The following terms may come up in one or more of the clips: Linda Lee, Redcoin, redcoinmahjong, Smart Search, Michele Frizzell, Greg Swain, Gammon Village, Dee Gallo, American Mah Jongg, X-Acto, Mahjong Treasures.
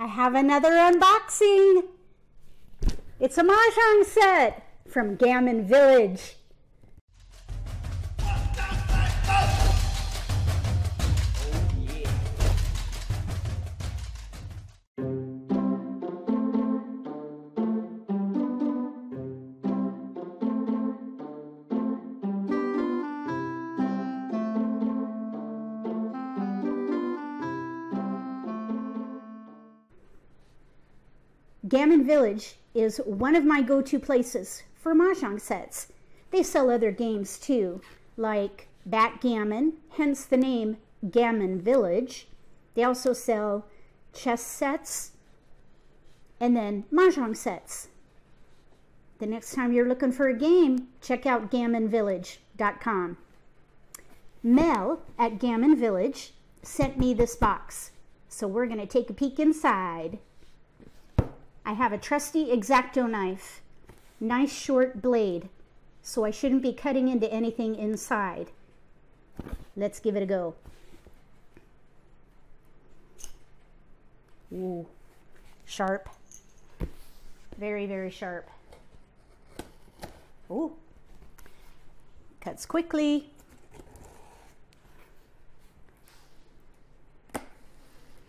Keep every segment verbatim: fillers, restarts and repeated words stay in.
I have another unboxing. It's a Mahjong set from Gammon Village. Gammon Village is one of my go-to places for Mahjong sets. They sell other games too, like backgammon, hence the name Gammon Village. They also sell chess sets and then Mahjong sets. The next time you're looking for a game, check out gammon village dot com. Mel at Gammon Village sent me this box, so we're going to take a peek inside. I have a trusty X-Acto knife, nice short blade, so I shouldn't be cutting into anything inside. Let's give it a go. Ooh, sharp. Very, very sharp. Ooh, cuts quickly.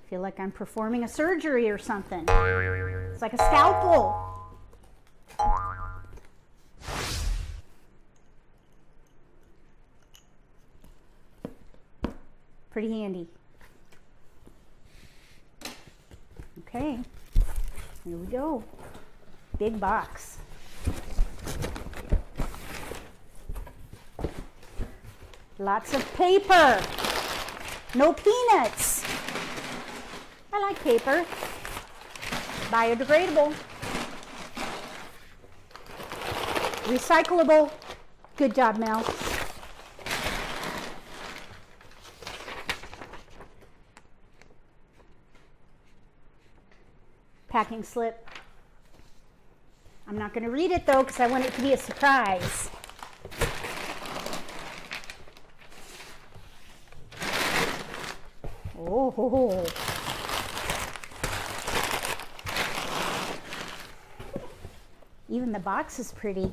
Feel like I'm performing a surgery or something. It's like a scalpel. Pretty handy. Okay, here we go. Big box. Lots of paper. No peanuts. I like paper. Biodegradable, recyclable. Good job, Mel. Packing slip. I'm not going to read it though because I want it to be a surprise. Oh, ho, ho. Even the box is pretty.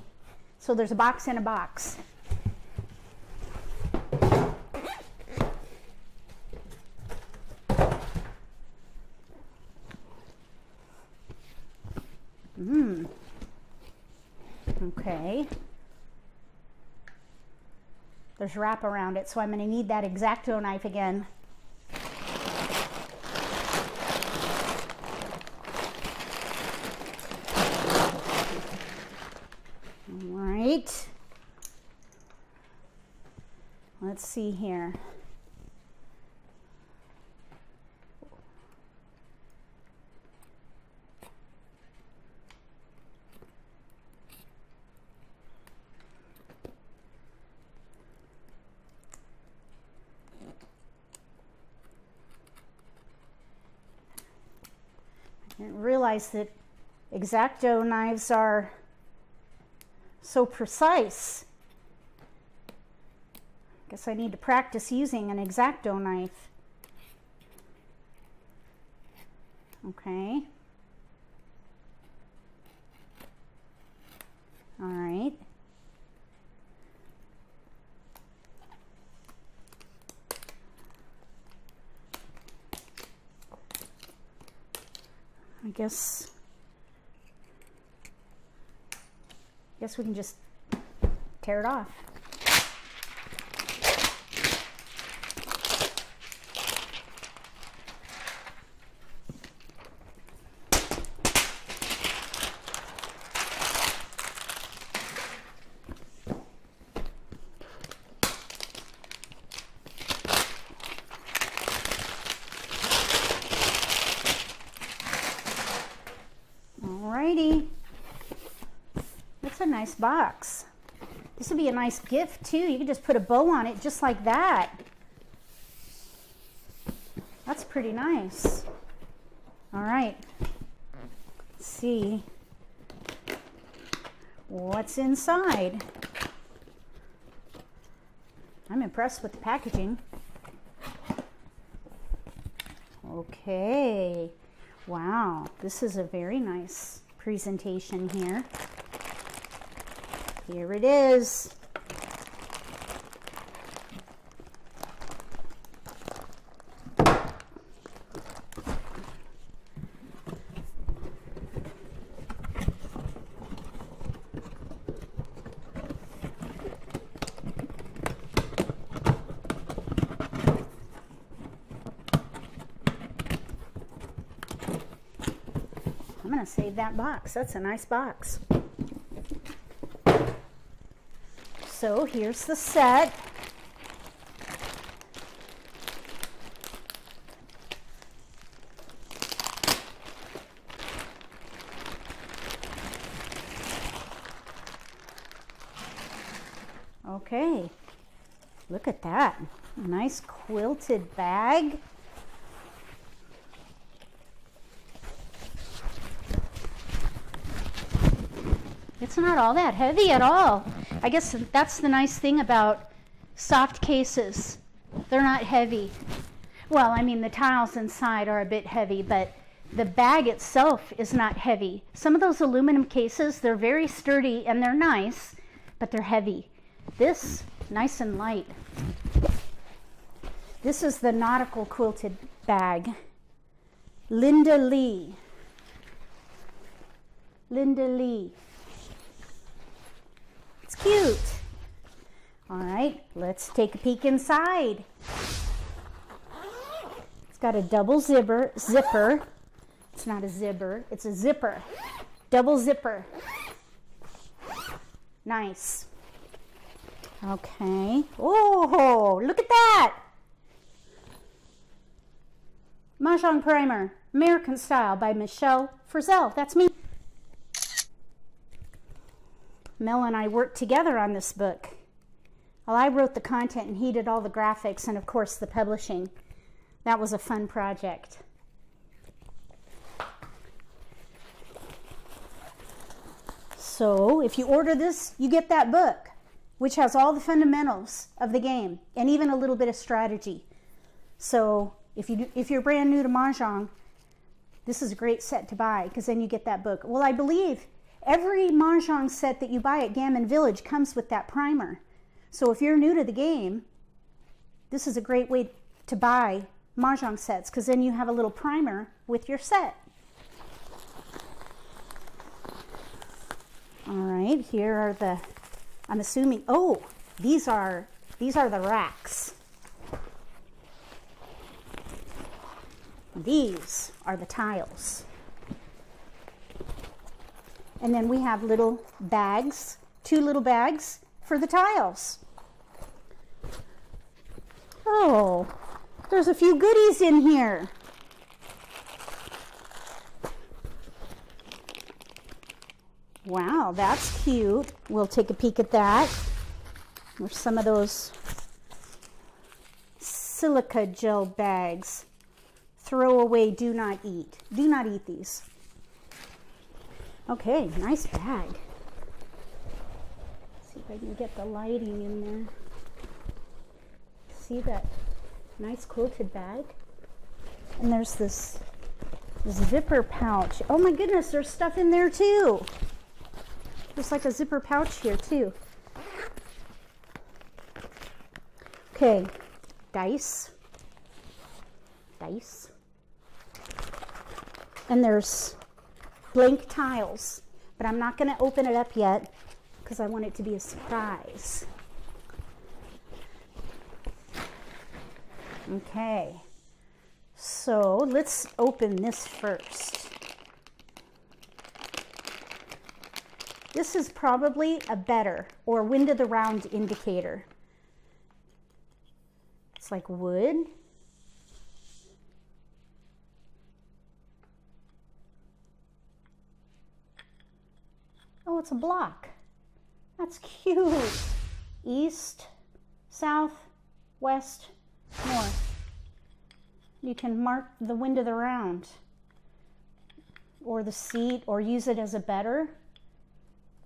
So there's a box in a box. Mmm. Okay. There's wrap around it, so I'm going to need that X-Acto knife again. Let's see here. I didn't realize that X-Acto knives are so precise. Guess I need to practice using an X-Acto knife. Okay. All right. I guess guess we can just tear it off. That's a nice box. This would be a nice gift too. You could just put a bow on it just like that. That's pretty nice. All right. Let's see what's inside. I'm impressed with the packaging. Okay. Wow, this is a very nice presentation here. Here it is. Save that box. That's a nice box. So here's the set. Okay, look at that. Nice quilted bag. It's not all that heavy at all. I guess that's the nice thing about soft cases. They're not heavy. Well, I mean, the tiles inside are a bit heavy, but the bag itself is not heavy. Some of those aluminum cases, they're very sturdy and they're nice, but they're heavy. This, nice and light. This is the nautical quilted bag. Linda Lee. Linda Lee. It's cute. All right, let's take a peek inside. It's got a double zipper. Zipper. It's not a zipper. It's a zipper. Double zipper. Nice. Okay. Oh, look at that. Mahjong primer, American style, by Michele Frizzell. That's me. Mel and I worked together on this book. Well, I wrote the content and he did all the graphics and, of course, the publishing. That was a fun project. So if you order this, you get that book, which has all the fundamentals of the game and even a little bit of strategy. So if you do, if you're brand new to Mahjong, this is a great set to buy because then you get that book. Well, I believe every Mahjong set that you buy at Gammon Village comes with that primer. So if you're new to the game, this is a great way to buy Mahjong sets because then you have a little primer with your set. All right, here are the, I'm assuming, oh, these are, these are the racks. These are the tiles. And then we have little bags, two little bags for the tiles. Oh, there's a few goodies in here. Wow, that's cute. We'll take a peek at that. There's some of those silica gel bags. Throw away, do not eat. Do not eat these. Okay, nice bag. Let's see if I can get the lighting in there. See that nice quilted bag? And there's this zipper pouch. Oh my goodness, there's stuff in there too. There's like a zipper pouch here too. Okay, dice. Dice. And there's blank tiles, but I'm not going to open it up yet because I want it to be a surprise. Okay, so let's open this first. This is probably a better or wind of the round indicator. It's like wood. Oh, it's a block. That's cute. East, south, west, north. You can mark the wind of the round or the seat or use it as a better.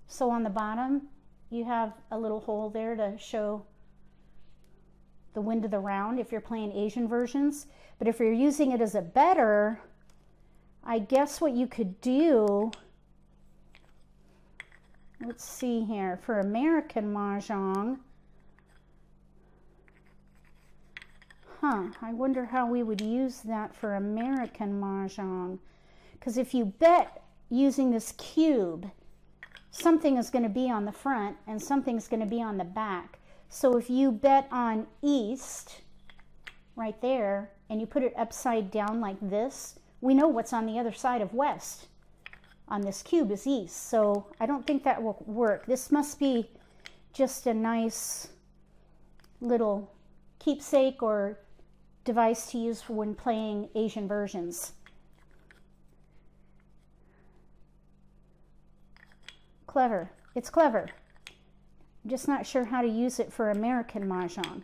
So on the bottom, you have a little hole there to show the wind of the round if you're playing Asian versions. But if you're using it as a better, I guess what you could do, let's see here, for American Mahjong, huh, I wonder how we would use that for American Mahjong. Because if you bet using this cube, something is going to be on the front and something's going to be on the back. So if you bet on East, right there, and you put it upside down like this, we know what's on the other side of West. On this cube is East, so I don't think that will work. This must be just a nice little keepsake or device to use for when playing Asian versions. Clever. It's clever. I'm just not sure how to use it for American Mahjong,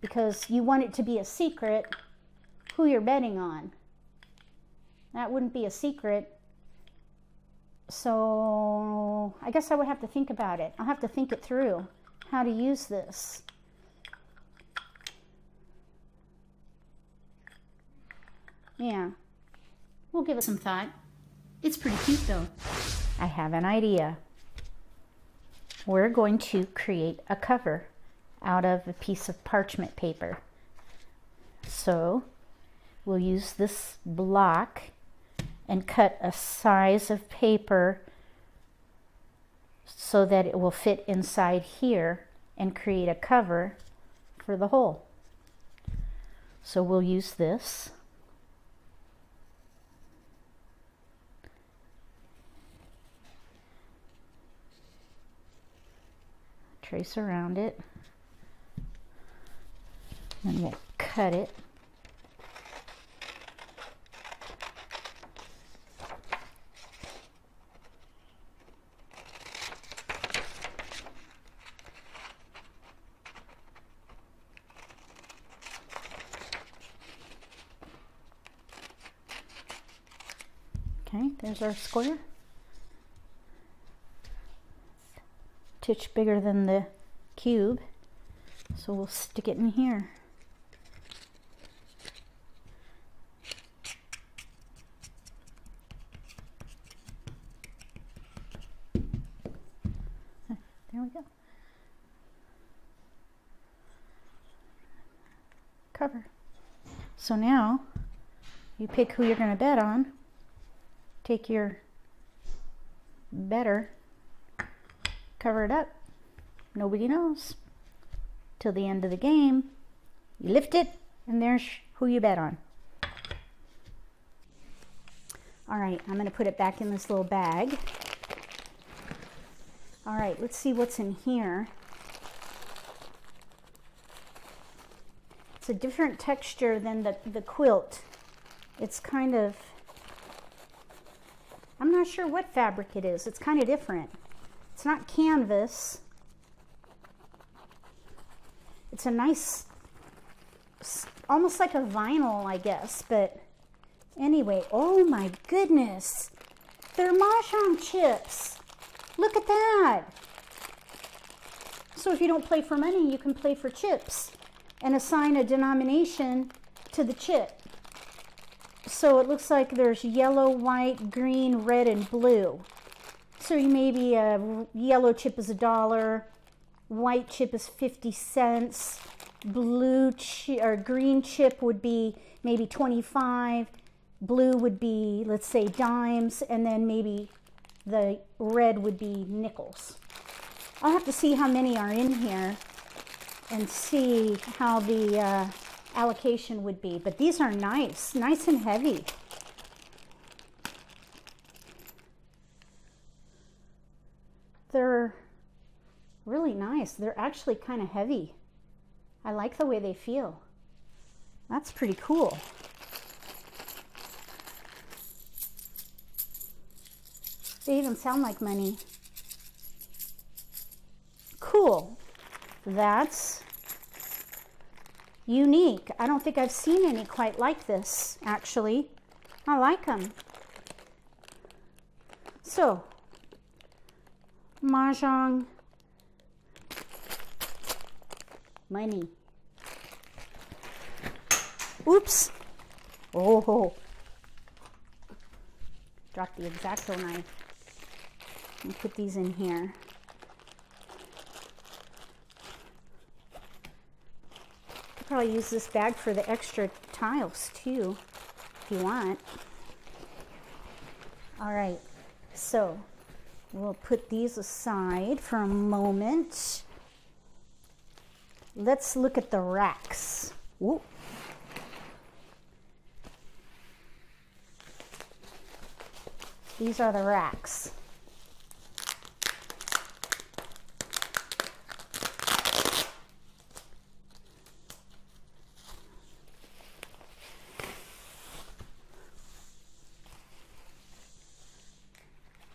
because you want it to be a secret who you're betting on. That wouldn't be a secret. So I guess I would have to think about it. I'll have to think it through how to use this. Yeah, we'll give it some thought. It's pretty cute though. I have an idea. We're going to create a cover out of a piece of parchment paper. So we'll use this block and cut a size of paper so that it will fit inside here and create a cover for the hole. So we'll use this. Trace around it, and we'll cut it. Okay, there's our square. Titch bigger than the cube, so we'll stick it in here. There we go. Cover. So now you pick who you're going to bet on. Take your better, cover it up. Nobody knows till the end of the game. You lift it and there's who you bet on. All right, I'm going to put it back in this little bag. All right, let's see what's in here. It's a different texture than the, the quilt. It's kind of, I'm not sure what fabric it is. It's kind of different. It's not canvas. It's a nice, almost like a vinyl, I guess. But anyway, oh my goodness. They're Mahjong chips. Look at that. So if you don't play for money, you can play for chips and assign a denomination to the chip. So it looks like there's yellow, white, green, red, and blue. So maybe a yellow chip is a dollar, white chip is fifty cents, blue chi or green chip would be maybe twenty-five, blue would be, let's say, dimes, and then maybe the red would be nickels. I'll have to see how many are in here and see how the uh, allocation would be. But these are nice, nice and heavy. They're really nice. They're actually kind of heavy. I like the way they feel. That's pretty cool. They even sound like money. Cool. That's unique. I don't think I've seen any quite like this, actually. I like them. So, Mahjong money. Oops. Oh, Drop the X-Acto knife and put these in here. I'll probably use this bag for the extra tiles too, if you want. All right, so we'll put these aside for a moment. Let's look at the racks. Ooh. These are the racks.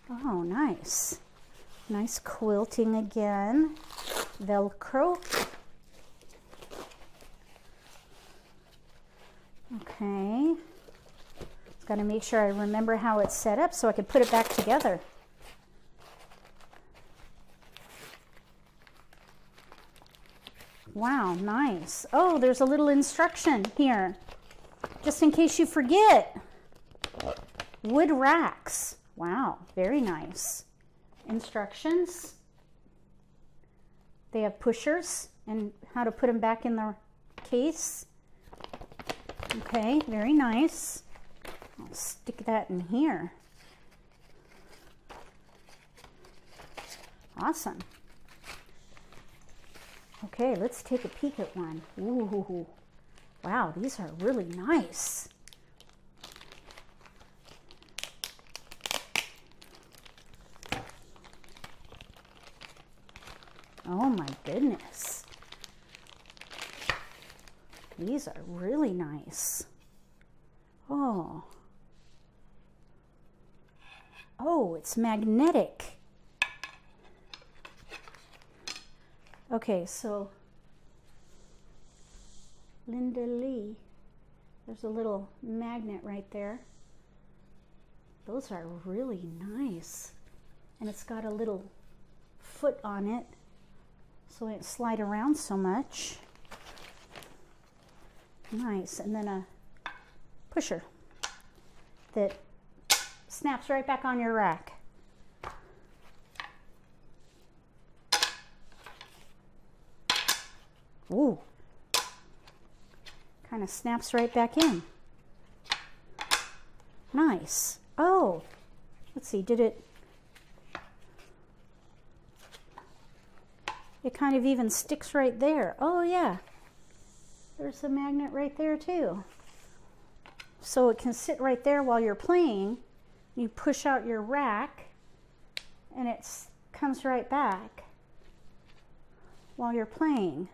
Oh, nice. Nice quilting again. Velcro. Okay. Got to make sure I remember how it's set up so I can put it back together. Wow, nice. Oh, there's a little instruction here, just in case you forget. Wood racks. Wow, very nice. Instructions. They have pushers and how to put them back in the case. Okay, very nice. I'll stick that in here. Awesome. Okay, let's take a peek at one. Ooh, wow, these are really nice. Oh my goodness. These are really nice. Oh. Oh, it's magnetic. Okay, so Linda Lee, there's a little magnet right there. Those are really nice. And it's got a little foot on it so it slides around so much. Nice, and then a pusher that snaps right back on your rack. Ooh. Kind of snaps right back in. Nice. Oh, let's see, did it... It kind of even sticks right there. Oh yeah. There's a magnet right there too. So it can sit right there while you're playing. You push out your rack and it comes right back while you're playing.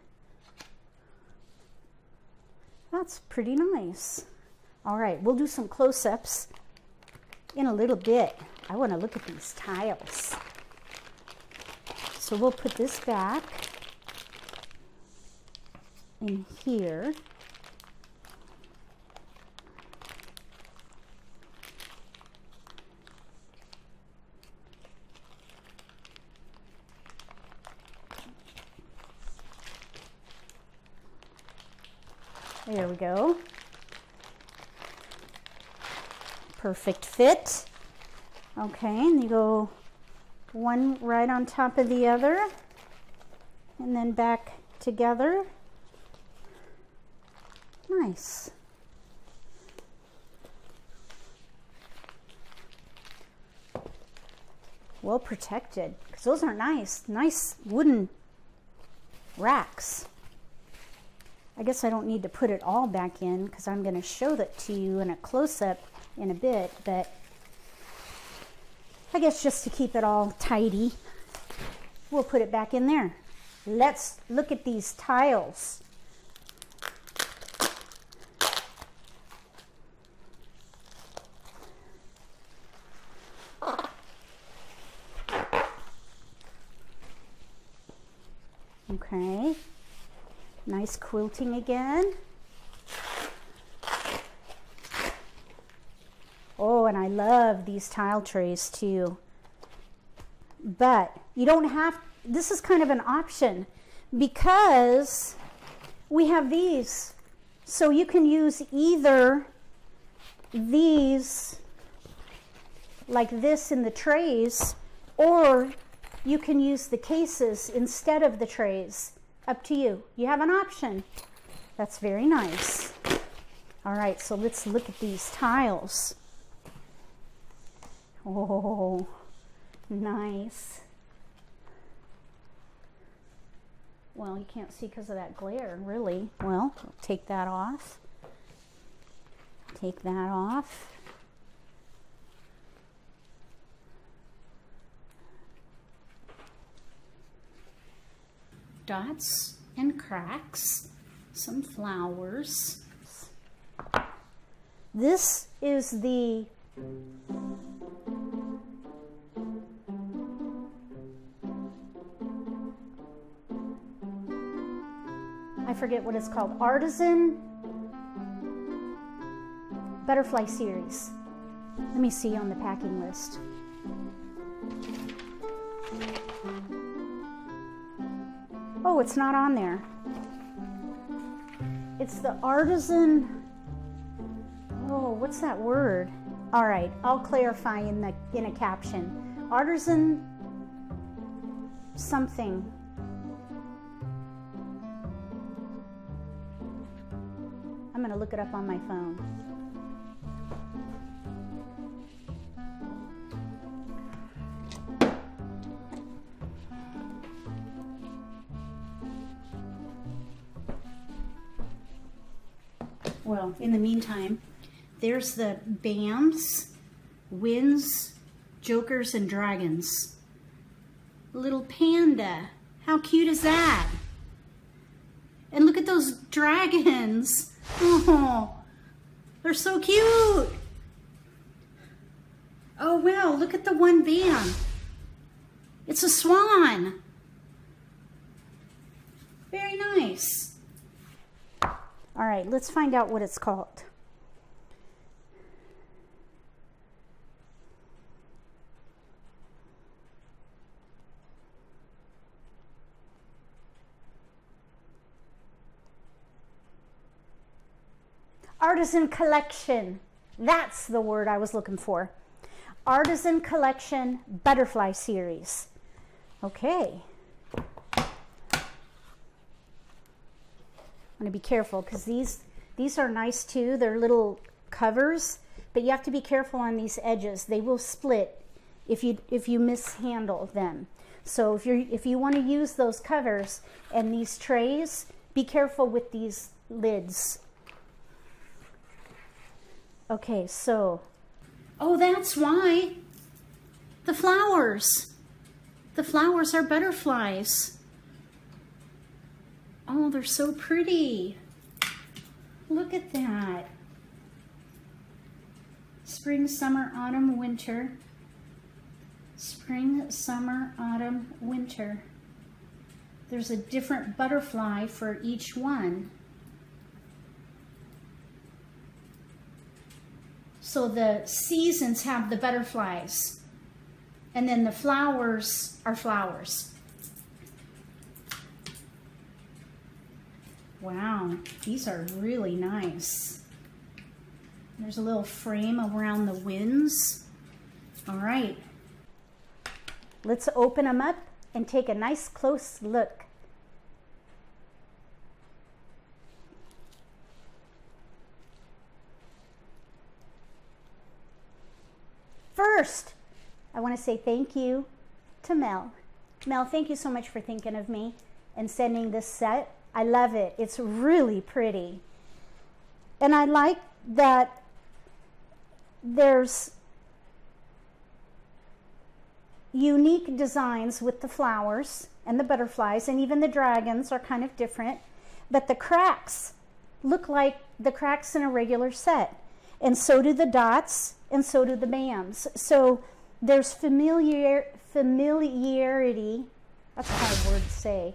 That's pretty nice. All right, we'll do some close-ups in a little bit. I want to look at these tiles. So we'll put this back in here. There we go. Perfect fit. Okay, and you go one right on top of the other and then back together. Nice. Well protected, because those are nice, nice wooden racks. I guess I don't need to put it all back in because I'm going to show that to you in a close-up in a bit, but I guess just to keep it all tidy, we'll put it back in there. Let's look at these tiles. Okay. Nice quilting again. Oh, and I love these tile trays too. But you don't have, this is kind of an option because we have these. So you can use either these like this in the trays, or you can use the cases instead of the trays. Up to you. You have an option. That's very nice. All right, so let's look at these tiles. Oh, nice. Well, you can't see because of that glare, really. Well, take that off. Take that off. Dots and cracks, some flowers. This is the I forget what it's called, Artisan Butterfly Series. Let me see on the packing list. Oh, it's not on there. It's the Artisan, oh, what's that word? All right, I'll clarify in the in a caption. Artisan something. I'm gonna look it up on my phone. Well, in the meantime, there's the bams, winds, jokers, and dragons. Little panda. How cute is that? And look at those dragons. Oh, they're so cute. Oh, wow, look at the one bam. It's a swan. Very nice. All right, let's find out what it's called. Artisan Collection. That's the word I was looking for. Artisan Collection Butterfly Series. Okay. I'm gonna be careful because these these are nice too. They're little covers, but you have to be careful on these edges. They will split if you if you mishandle them. So if you if you want to use those covers and these trays, be careful with these lids. Okay, so oh, that's why the flowers. The flowers are butterflies. Oh, they're so pretty. Look at that. Spring, summer, autumn, winter. Spring, summer, autumn, winter. There's a different butterfly for each one. So the seasons have the butterflies, and then the flowers are flowers. Wow, these are really nice. There's a little frame around the winds. All right. Let's open them up and take a nice close look. First, I want to say thank you to Mel. Mel, thank you so much for thinking of me and sending this set. I love it. It's really pretty. And I like that there's unique designs with the flowers and the butterflies, and even the dragons are kind of different. But the cracks look like the cracks in a regular set. And so do the dots, and so do the bams. So there's familiar, familiarity. That's a hard word to say.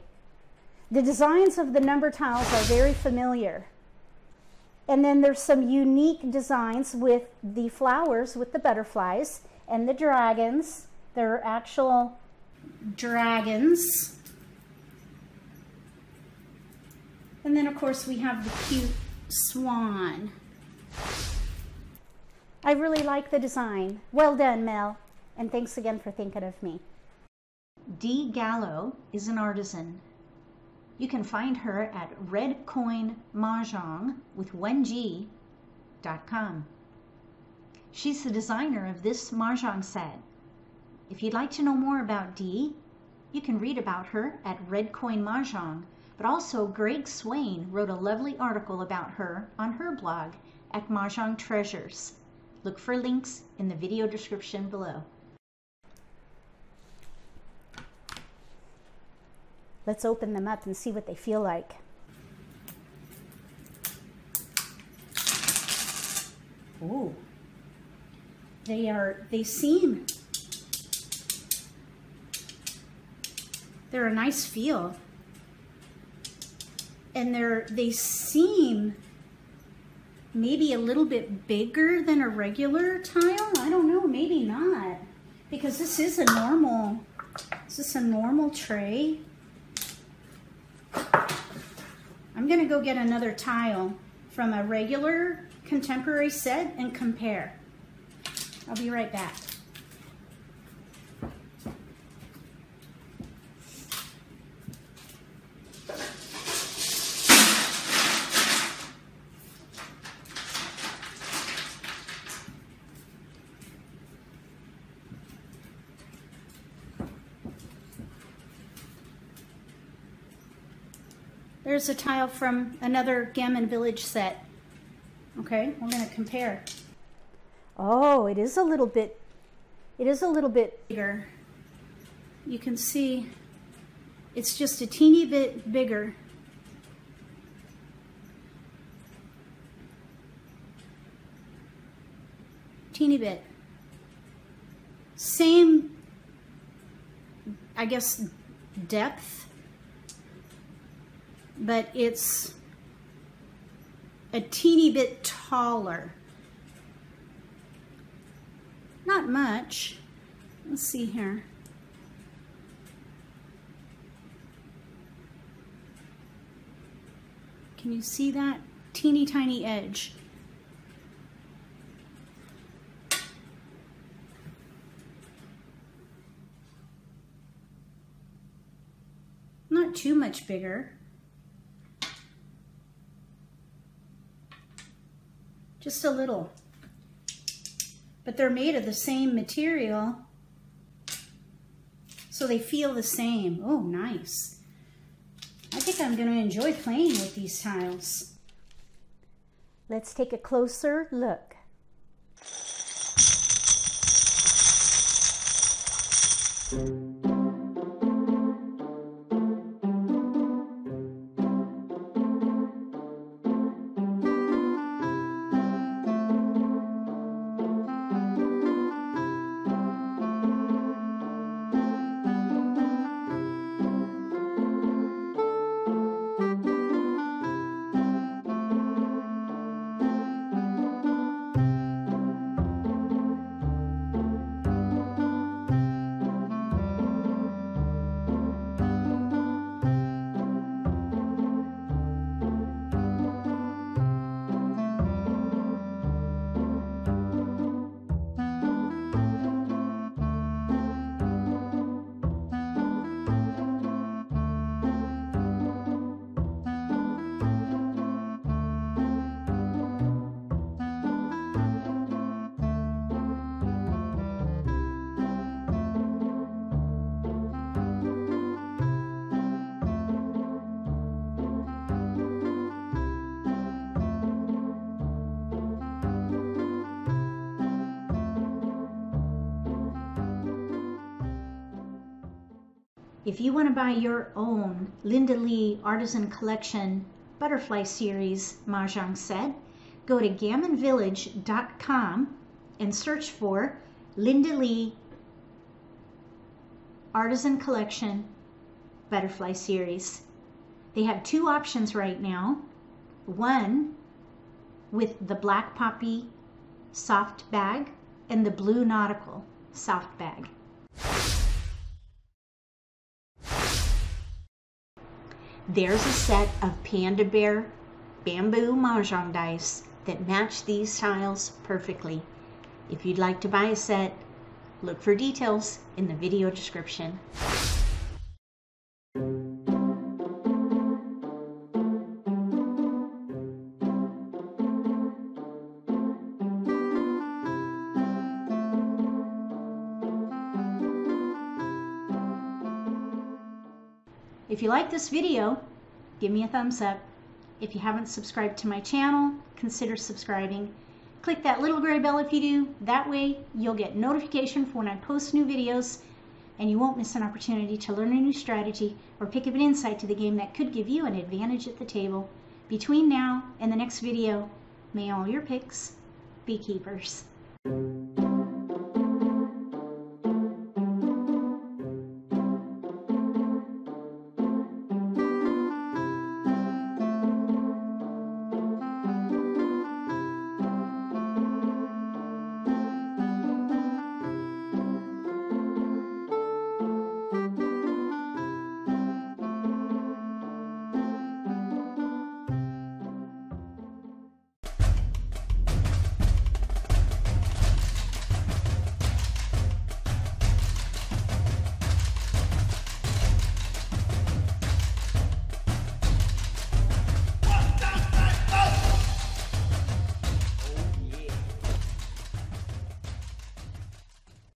The designs of the number tiles are very familiar. And then there's some unique designs with the flowers, with the butterflies, and the dragons. There are actual dragons. And then, of course, we have the cute swan. I I really like the design. Well done, Mel. And thanks again for thinking of me. Dee Gallo is an artisan. You can find her at redcoinmahjong with one G dot com. She's the designer of this mahjong set. If you'd like to know more about Dee, you can read about her at Redcoin Mahjong, but also Greg Swain wrote a lovely article about her on her blog at Mahjong Treasures. Look for links in the video description below. Let's open them up and see what they feel like. Ooh. They are, they seem, they're a nice feel. And they're, they seem maybe a little bit bigger than a regular tile. I don't know, maybe not. Because this is a normal, is this a normal tray? I'm gonna go get another tile from a regular contemporary set and compare. I'll be right back. There's a tile from another Gammon Village set. Okay, we're going to compare. Oh, it is a little bit, it is a little bit bigger. You can see it's just a teeny bit bigger. Teeny bit. Same, I guess, depth, but it's a teeny bit taller. Not much. Let's see here. Can you see that teeny tiny edge? Not too much bigger. Just a little. But they're made of the same material, so they feel the same. Oh, nice. I think I'm going to enjoy playing with these tiles. Let's take a closer look. If you want to buy your own Linda Lee Artisan Collection Butterfly Series Mahjong set, go to gammon village dot com and search for Linda Lee Artisan Collection Butterfly Series. They have two options right now. One with the black poppy soft bag and the blue nautical soft bag. There's a set of panda bear bamboo mahjong dice that match these tiles perfectly. If you'd like to buy a set, look for details in the video description. If you like this video, give me a thumbs up. If you haven't subscribed to my channel, consider subscribing. Click that little gray bell if you do. That way you'll get notification for when I post new videos, and you won't miss an opportunity to learn a new strategy or pick up an insight to the game that could give you an advantage at the table. Between now and the next video, may all your picks be keepers.